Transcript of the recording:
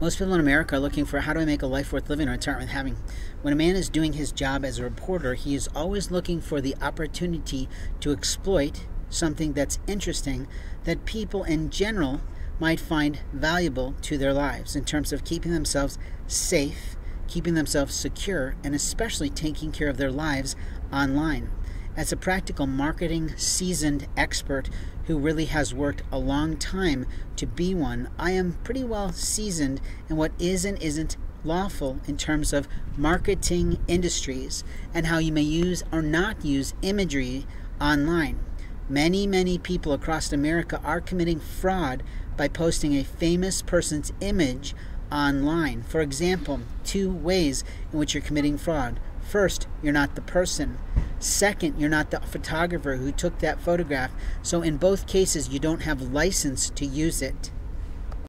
Most people in America are looking for how do I make a life worth living or start with having. When a man is doing his job as a reporter, he is always looking for the opportunity to exploit something that's interesting that people in general might find valuable to their lives in terms of keeping themselves safe, keeping themselves secure, and especially taking care of their lives online. As a practical marketing seasoned expert who really has worked a long time to be one, I am pretty well seasoned in what is and isn't lawful in terms of marketing industries and how you may use or not use imagery online. Many people across America are committing fraud by posting a famous person's image online. For example, two ways in which you're committing fraud. First, you're not the person. Second, you're not the photographer who took that photograph. So in both cases, you don't have license to use it.